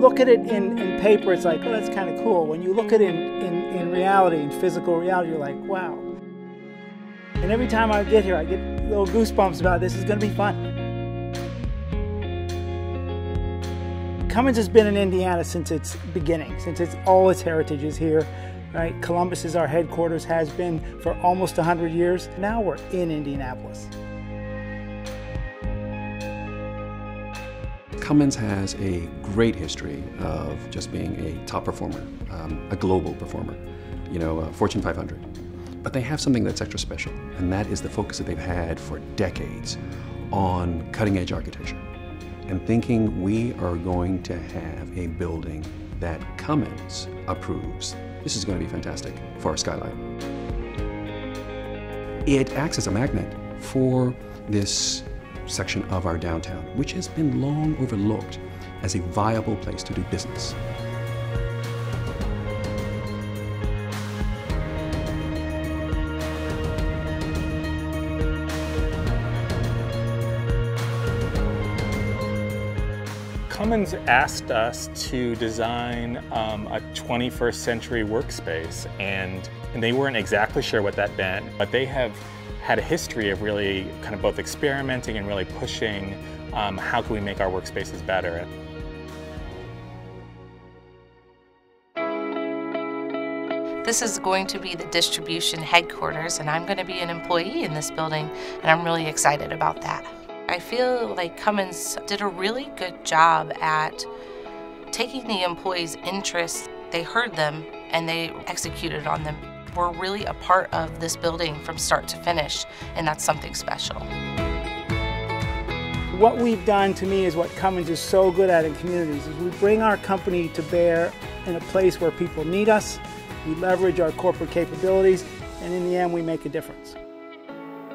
look at it in paper, it's like, oh, that's kind of cool. When you look at it in reality, in physical reality, you're like, wow. And every time I get here, I get little goosebumps about this is going to be fun. Cummins has been in Indiana since its beginning, since all its heritage is here. Right? Columbus is our headquarters, has been for almost 100 years. Now we're in Indianapolis. Cummins has a great history of just being a top performer, a global performer, you know, Fortune 500. But they have something that's extra special, and that is the focus that they've had for decades on cutting-edge architecture. And thinking we are going to have a building that Cummins approves. This is going to be fantastic for our skyline. It acts as a magnet for this section of our downtown, which has been long overlooked as a viable place to do business. Cummins asked us to design a 21st century workspace, and they weren't exactly sure what that meant, but they have had a history of really kind of both experimenting and really pushing how can we make our workspaces better. This is going to be the distribution headquarters, and I'm going to be an employee in this building, and I'm really excited about that. I feel like Cummins did a really good job at taking the employees' interests. They heard them and they executed on them. We're really a part of this building from start to finish, and that's something special. What we've done, to me, is what Cummins is so good at in communities, is we bring our company to bear in a place where people need us, we leverage our corporate capabilities, and in the end we make a difference.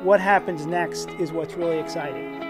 What happens next is what's really exciting.